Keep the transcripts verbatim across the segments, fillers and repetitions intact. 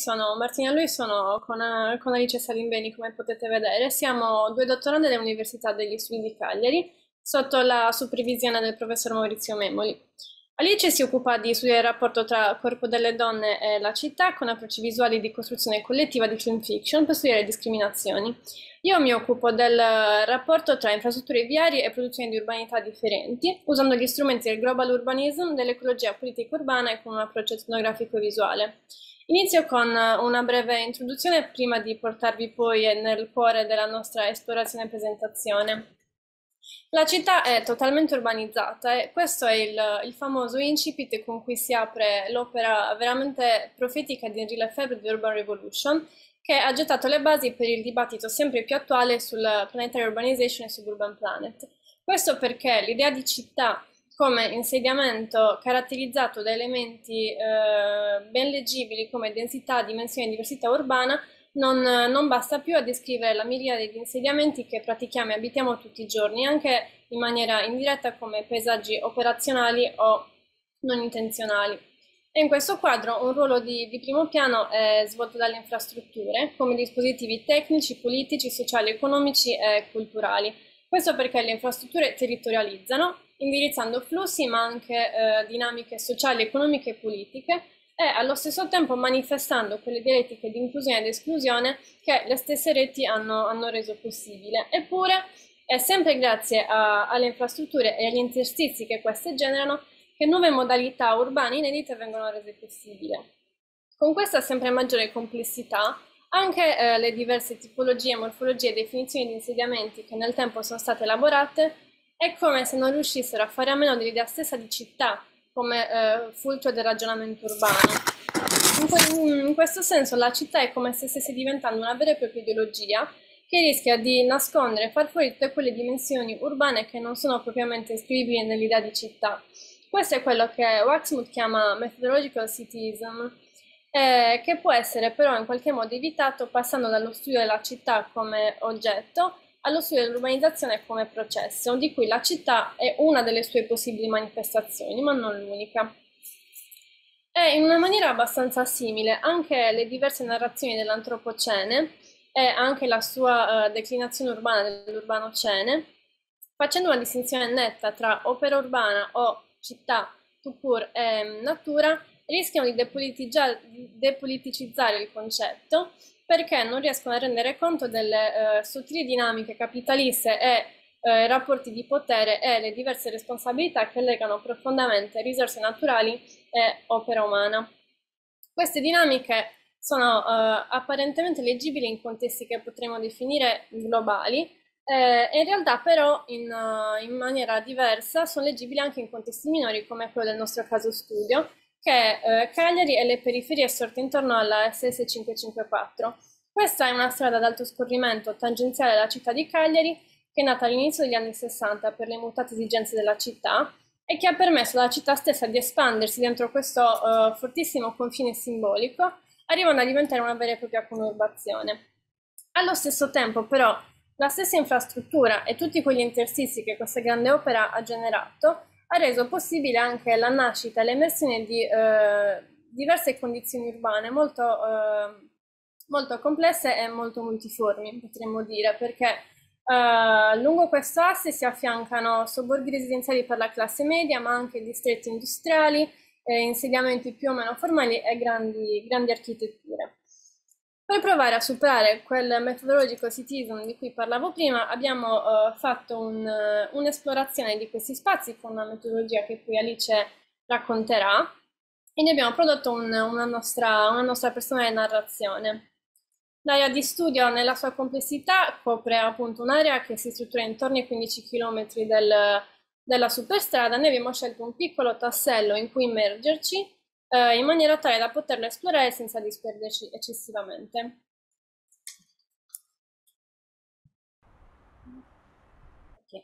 Sono Martina Loi, sono con, con Alice Salimbeni, come potete vedere. Siamo due dottorandi dell'Università degli Studi di Cagliari, sotto la supervisione del professor Maurizio Memoli. Alice si occupa di studiare il rapporto tra il corpo delle donne e la città, con approcci visuali di costruzione collettiva di film fiction per studiare discriminazioni. Io mi occupo del rapporto tra infrastrutture viarie e produzioni di urbanità differenti, usando gli strumenti del global urbanism, dell'ecologia politica urbana e con un approccio etnografico e visuale. Inizio con una breve introduzione prima di portarvi poi nel cuore della nostra esplorazione e presentazione. La città è totalmente urbanizzata e questo è il, il famoso incipit con cui si apre l'opera veramente profetica di Henri Lefebvre di Urban Revolution, che ha gettato le basi per il dibattito sempre più attuale sul planetary urbanization e suburban planet. Questo perché l'idea di città come insediamento caratterizzato da elementi eh, ben leggibili come densità, dimensione e diversità urbana, non, non basta più a descrivere la miriade di insediamenti che pratichiamo e abitiamo tutti i giorni, anche in maniera indiretta come paesaggi operazionali o non intenzionali. E in questo quadro un ruolo di, di primo piano è svolto dalle infrastrutture, come dispositivi tecnici, politici, sociali, economici e culturali. Questo perché le infrastrutture territorializzano, indirizzando flussi ma anche eh, dinamiche sociali, economiche e politiche, e allo stesso tempo manifestando quelle dialettiche di inclusione ed esclusione che le stesse reti hanno, hanno reso possibile. Eppure è sempre grazie a, alle infrastrutture e agli interstizi che queste generano che nuove modalità urbane inedite vengono rese possibili. Con questa sempre maggiore complessità, anche eh, le diverse tipologie, morfologie e definizioni di insediamenti che nel tempo sono state elaborate è come se non riuscissero a fare a meno dell'idea stessa di città come eh, fulcro del ragionamento urbano. In, in questo senso la città è come se stesse diventando una vera e propria ideologia che rischia di nascondere e far fuori tutte quelle dimensioni urbane che non sono propriamente iscrivibili nell'idea di città. Questo è quello che Waxmuth chiama methodological cityism, eh, che può essere però in qualche modo evitato passando dallo studio della città come oggetto allo studio dell'urbanizzazione come processo, di cui la città è una delle sue possibili manifestazioni, ma non l'unica. E in una maniera abbastanza simile, anche le diverse narrazioni dell'antropocene e anche la sua uh, declinazione urbana dell'urbanocene, facendo una distinzione netta tra opera urbana o città, tout-court e natura, rischiano di depoliticizzare il concetto, perché non riescono a rendere conto delle eh, sottili dinamiche capitaliste e eh, rapporti di potere e le diverse responsabilità che legano profondamente risorse naturali e opera umana. Queste dinamiche sono eh, apparentemente leggibili in contesti che potremmo definire globali, eh, e in realtà però in, uh, in maniera diversa sono leggibili anche in contesti minori come quello del nostro caso studio, che eh, Cagliari e le periferie sorte intorno alla S S cinque cinque quattro. Questa è una strada ad alto scorrimento tangenziale alla città di Cagliari, che è nata all'inizio degli anni sessanta per le mutate esigenze della città e che ha permesso alla città stessa di espandersi dentro questo eh, fortissimo confine simbolico, arrivando a diventare una vera e propria conurbazione. Allo stesso tempo però la stessa infrastruttura e tutti quegli interstizi che questa grande opera ha generato ha reso possibile anche la nascita e l'emersione di eh, diverse condizioni urbane molto, eh, molto complesse e molto multiformi, potremmo dire, perché eh, lungo questo asse si affiancano sobborghi residenziali per la classe media, ma anche distretti industriali, eh, insediamenti più o meno formali e grandi, grandi architetture. Per provare a superare quel metodologico cityism di cui parlavo prima, abbiamo uh, fatto un'esplorazione un di questi spazi con una metodologia che poi Alice racconterà, e ne abbiamo prodotto un, una, nostra, una nostra personale narrazione. L'area di studio nella sua complessità copre appunto un'area che si struttura intorno ai quindici chilometri del, della superstrada. Noi abbiamo scelto un piccolo tassello in cui immergerci, in maniera tale da poterlo esplorare senza disperderci eccessivamente. Okay.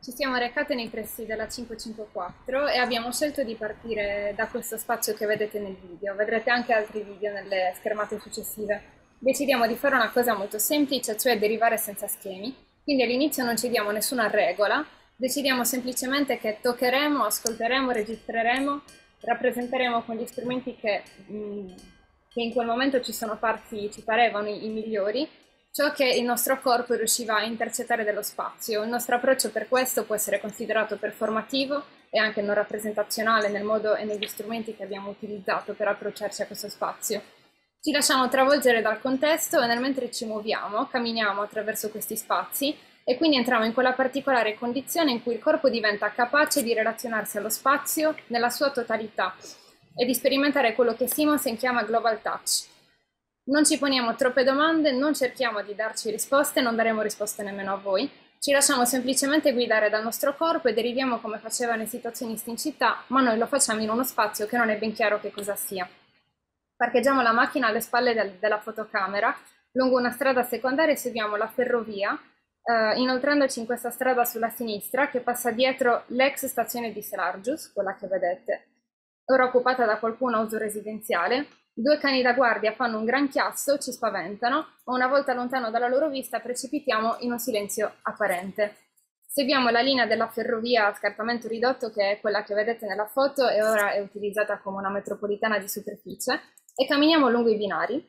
Ci siamo recate nei pressi della cinque cinque quattro e abbiamo scelto di partire da questo spazio che vedete nel video. Vedrete anche altri video nelle schermate successive. Decidiamo di fare una cosa molto semplice, cioè derivare senza schemi, quindi all'inizio non ci diamo nessuna regola, decidiamo semplicemente che toccheremo, ascolteremo, registreremo, rappresenteremo con gli strumenti che mh, che in quel momento ci sono parti, ci parevano i, i migliori, ciò che il nostro corpo riusciva a intercettare dello spazio. Il nostro approccio per questo può essere considerato performativo e anche non rappresentazionale nel modo e negli strumenti che abbiamo utilizzato per approcciarci a questo spazio. Ci lasciamo travolgere dal contesto e nel mentre ci muoviamo, camminiamo attraverso questi spazi e quindi entriamo in quella particolare condizione in cui il corpo diventa capace di relazionarsi allo spazio nella sua totalità e di sperimentare quello che Simonsen chiama global touch. Non ci poniamo troppe domande, non cerchiamo di darci risposte, non daremo risposte nemmeno a voi. Ci lasciamo semplicemente guidare dal nostro corpo e deriviamo come facevano i situazionisti in città, ma noi lo facciamo in uno spazio che non è ben chiaro che cosa sia. Parcheggiamo la macchina alle spalle del, della fotocamera, lungo una strada secondaria seguiamo la ferrovia, eh, inoltrandoci in questa strada sulla sinistra che passa dietro l'ex stazione di Selargius, quella che vedete, ora occupata da qualcuno a uso residenziale. Due cani da guardia fanno un gran chiasso, ci spaventano, ma una volta lontano dalla loro vista precipitiamo in un silenzio apparente. Seguiamo la linea della ferrovia a scartamento ridotto, che è quella che vedete nella foto e ora è utilizzata come una metropolitana di superficie, e camminiamo lungo i binari.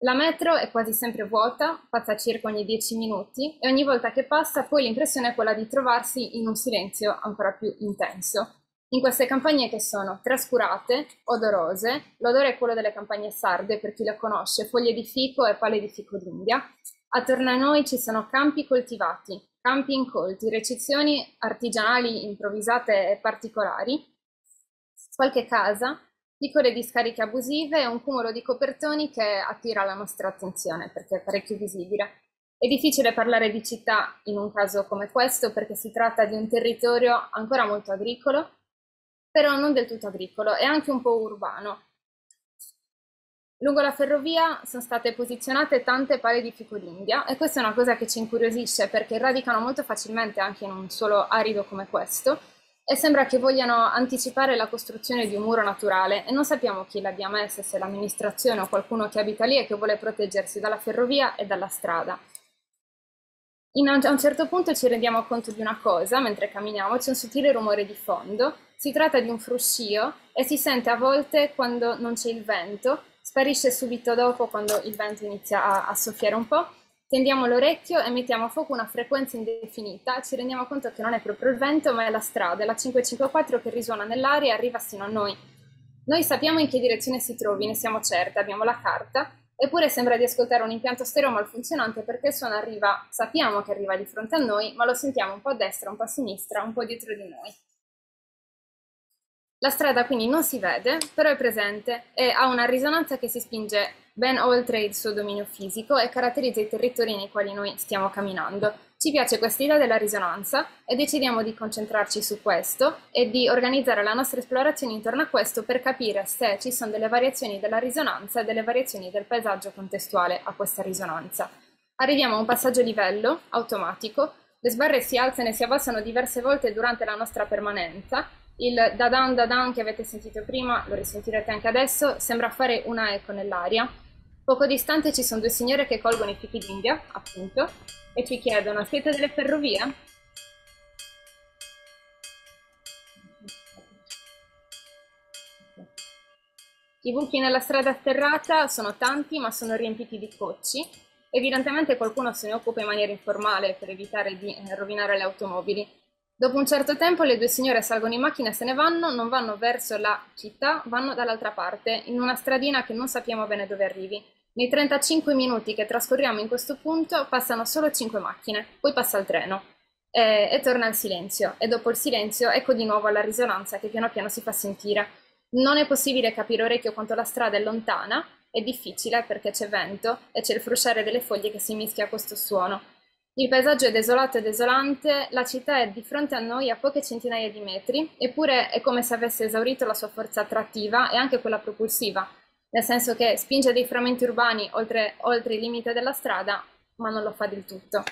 La metro è quasi sempre vuota, passa circa ogni dieci minuti, e ogni volta che passa poi l'impressione è quella di trovarsi in un silenzio ancora più intenso. In queste campagne che sono trascurate, odorose, l'odore è quello delle campagne sarde per chi le conosce, foglie di fico e pale di fico d'India. Attorno a noi ci sono campi coltivati, campi incolti, recinzioni artigianali improvvisate e particolari, qualche casa, piccole discariche abusive e un cumulo di copertoni che attira la nostra attenzione perché è parecchio visibile. È difficile parlare di città in un caso come questo perché si tratta di un territorio ancora molto agricolo, però non del tutto agricolo, è anche un po' urbano. Lungo la ferrovia sono state posizionate tante pale di fico d'India e questa è una cosa che ci incuriosisce perché radicano molto facilmente anche in un suolo arido come questo e sembra che vogliano anticipare la costruzione di un muro naturale e non sappiamo chi l'abbia messa, se l'amministrazione o qualcuno che abita lì e che vuole proteggersi dalla ferrovia e dalla strada. In un, a un certo punto ci rendiamo conto di una cosa, mentre camminiamo c'è un sottile rumore di fondo, si tratta di un fruscio e si sente a volte quando non c'è il vento, sparisce subito dopo quando il vento inizia a, a soffiare un po', tendiamo l'orecchio e mettiamo a fuoco una frequenza indefinita, ci rendiamo conto che non è proprio il vento ma è la strada, è la cinque cinque quattro che risuona nell'aria e arriva sino a noi. Noi sappiamo in che direzione si trovi, ne siamo certe, abbiamo la carta, eppure sembra di ascoltare un impianto stereo malfunzionante perché il suono arriva, sappiamo che arriva di fronte a noi, ma lo sentiamo un po' a destra, un po' a sinistra, un po' dietro di noi. La strada quindi non si vede, però è presente e ha una risonanza che si spinge ben oltre il suo dominio fisico e caratterizza i territori nei quali noi stiamo camminando. Ci piace questa idea della risonanza e decidiamo di concentrarci su questo e di organizzare la nostra esplorazione intorno a questo per capire se ci sono delle variazioni della risonanza e delle variazioni del paesaggio contestuale a questa risonanza. Arriviamo a un passaggio livello automatico, le sbarre si alzano e si abbassano diverse volte durante la nostra permanenza, il dadan dadan che avete sentito prima, lo risentirete anche adesso, sembra fare una eco nell'aria. Poco distante ci sono due signore che colgono i fichi d'India, appunto, e ci chiedono: siete delle ferrovie? I buchi nella strada atterrata sono tanti ma sono riempiti di cocci, evidentemente qualcuno se ne occupa in maniera informale per evitare di rovinare le automobili. Dopo un certo tempo le due signore salgono in macchina e se ne vanno, non vanno verso la città, vanno dall'altra parte, in una stradina che non sappiamo bene dove arrivi. Nei trentacinque minuti che trascorriamo in questo punto passano solo cinque macchine, poi passa il treno e, e torna il silenzio e dopo il silenzio ecco di nuovo la risonanza che piano piano si fa sentire. Non è possibile capire orecchio quanto la strada è lontana, è difficile perché c'è vento e c'è il frusciare delle foglie che si mischia a questo suono. Il paesaggio è desolato e desolante, la città è di fronte a noi a poche centinaia di metri, eppure è come se avesse esaurito la sua forza attrattiva e anche quella propulsiva. Nel senso che spinge dei frammenti urbani oltre, oltre il limite della strada, ma non lo fa del tutto.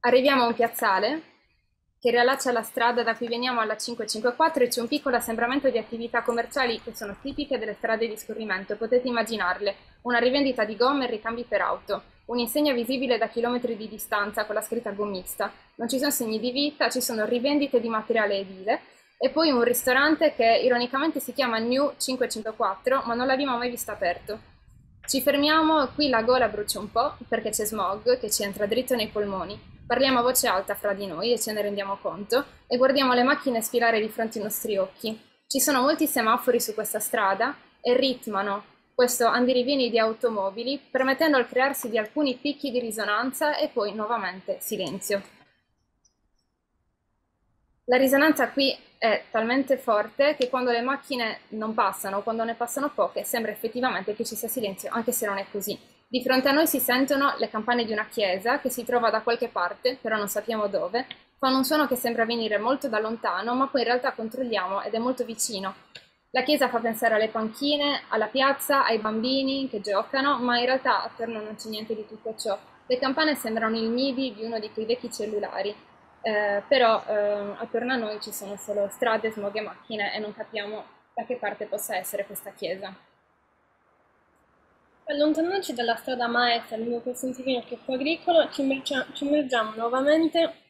Arriviamo a un piazzale che riallaccia la strada da cui veniamo alla cinque cinque quattro e c'è un piccolo assembramento di attività commerciali che sono tipiche delle strade di scorrimento, potete immaginarle, una rivendita di gomme e ricambi per auto, un'insegna visibile da chilometri di distanza con la scritta gommista, non ci sono segni di vita, ci sono rivendite di materiale edile, e poi un ristorante che ironicamente si chiama New cinquecentoquattro, ma non l'abbiamo mai visto aperto. Ci fermiamo, qui la gola brucia un po' perché c'è smog che ci entra dritto nei polmoni. Parliamo a voce alta fra di noi e ce ne rendiamo conto e guardiamo le macchine sfilare di fronte ai nostri occhi. Ci sono molti semafori su questa strada e ritmano questo andirivieni di automobili, permettendo al crearsi di alcuni picchi di risonanza e poi nuovamente silenzio. La risonanza qui è talmente forte che quando le macchine non passano, quando ne passano poche, sembra effettivamente che ci sia silenzio, anche se non è così. Di fronte a noi si sentono le campane di una chiesa che si trova da qualche parte, però non sappiamo dove, fanno un suono che sembra venire molto da lontano, ma poi in realtà controlliamo ed è molto vicino. La chiesa fa pensare alle panchine, alla piazza, ai bambini che giocano, ma in realtà attorno non c'è niente di tutto ciò. Le campane sembrano i nidi di uno di quei vecchi cellulari, eh, però eh, attorno a noi ci sono solo strade, smog e macchine e non capiamo da che parte possa essere questa chiesa. Allontanandoci dalla strada maestra lungo quel sentiero troppo agricolo, ci immergiamo nuovamente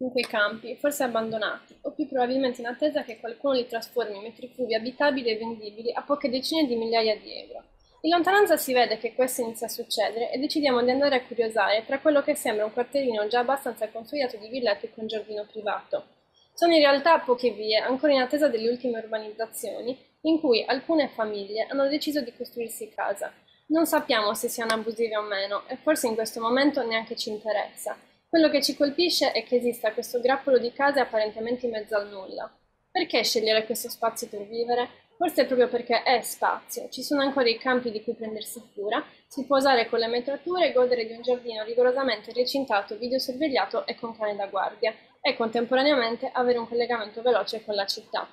in quei campi, forse abbandonati, o più probabilmente in attesa che qualcuno li trasformi in metri cubi abitabili e vendibili a poche decine di migliaia di euro. In lontananza si vede che questo inizia a succedere e decidiamo di andare a curiosare tra quello che sembra un quartierino già abbastanza consolidato di villette con giardino privato. Sono in realtà poche vie, ancora in attesa delle ultime urbanizzazioni, in cui alcune famiglie hanno deciso di costruirsi casa. Non sappiamo se siano abusivi o meno, e forse in questo momento neanche ci interessa. Quello che ci colpisce è che esista questo grappolo di case apparentemente in mezzo al nulla. Perché scegliere questo spazio per vivere? Forse proprio perché è spazio, ci sono ancora i campi di cui prendersi cura, si può usare con le metrature e godere di un giardino rigorosamente recintato, videosorvegliato e con cane da guardia, e contemporaneamente avere un collegamento veloce con la città.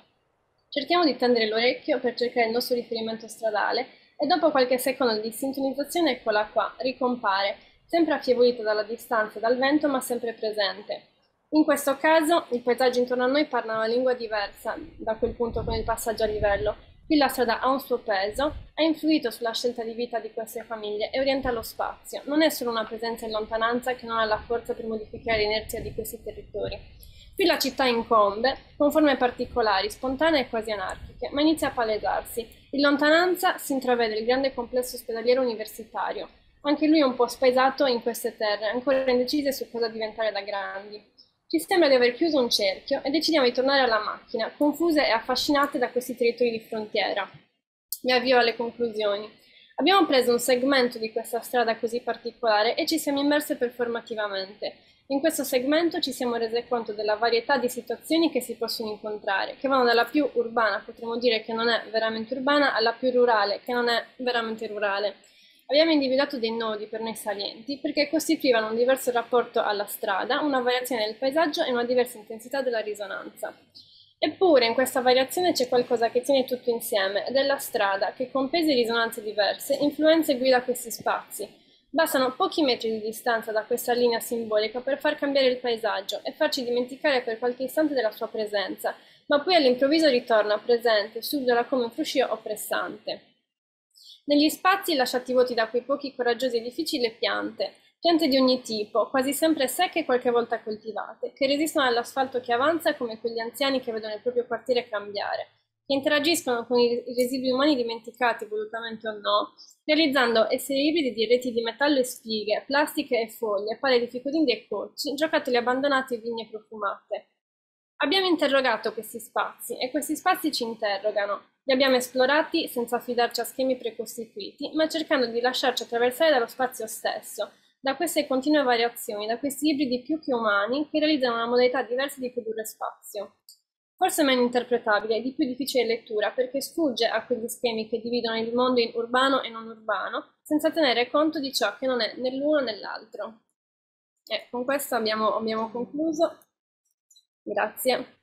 Cerchiamo di tendere l'orecchio per cercare il nostro riferimento stradale e dopo qualche secondo di sintonizzazione eccola qua, ricompare, sempre affievolita dalla distanza e dal vento, ma sempre presente. In questo caso, i paesaggi intorno a noi parlano una lingua diversa da quel punto con il passaggio a livello. Qui la strada ha un suo peso, ha influito sulla scelta di vita di queste famiglie e orienta lo spazio. Non è solo una presenza in lontananza che non ha la forza per modificare l'inerzia di questi territori. Qui la città incombe, con forme particolari, spontanee e quasi anarchiche, ma inizia a palesarsi. In lontananza si intravede il grande complesso ospedaliero universitario. Anche lui è un po' spaesato in queste terre, ancora indecise su cosa diventare da grandi. Ci sembra di aver chiuso un cerchio e decidiamo di tornare alla macchina, confuse e affascinate da questi territori di frontiera. Mi avvio alle conclusioni. Abbiamo preso un segmento di questa strada così particolare e ci siamo immerse performativamente. In questo segmento ci siamo rese conto della varietà di situazioni che si possono incontrare, che vanno dalla più urbana, potremmo dire che non è veramente urbana, alla più rurale, che non è veramente rurale. Abbiamo individuato dei nodi per noi salienti perché costituivano un diverso rapporto alla strada, una variazione del paesaggio e una diversa intensità della risonanza. Eppure in questa variazione c'è qualcosa che tiene tutto insieme ed è la strada che con pesi e risonanze diverse influenza e guida questi spazi. Bastano pochi metri di distanza da questa linea simbolica per far cambiare il paesaggio e farci dimenticare per qualche istante della sua presenza, ma poi all'improvviso ritorna presente, subdola come un fruscio oppressante. Negli spazi lasciati vuoti da quei pochi coraggiosi edifici le piante, piante di ogni tipo, quasi sempre secche e qualche volta coltivate, che resistono all'asfalto che avanza come quegli anziani che vedono il proprio quartiere cambiare, che interagiscono con i residui umani dimenticati, volutamente o no, realizzando esseri ibridi di reti di metallo e spighe, plastiche e foglie, pale di ficodindi e cocci, giocattoli abbandonati e vigne profumate. Abbiamo interrogato questi spazi e questi spazi ci interrogano. Li abbiamo esplorati senza affidarci a schemi precostituiti, ma cercando di lasciarci attraversare dallo spazio stesso, da queste continue variazioni, da questi ibridi più che umani che realizzano una modalità diversa di produrre spazio. Forse meno interpretabile e di più difficile lettura perché sfugge a quegli schemi che dividono il mondo in urbano e non urbano, senza tenere conto di ciò che non è né l'uno né l'altro. E con questo abbiamo, abbiamo concluso. Grazie.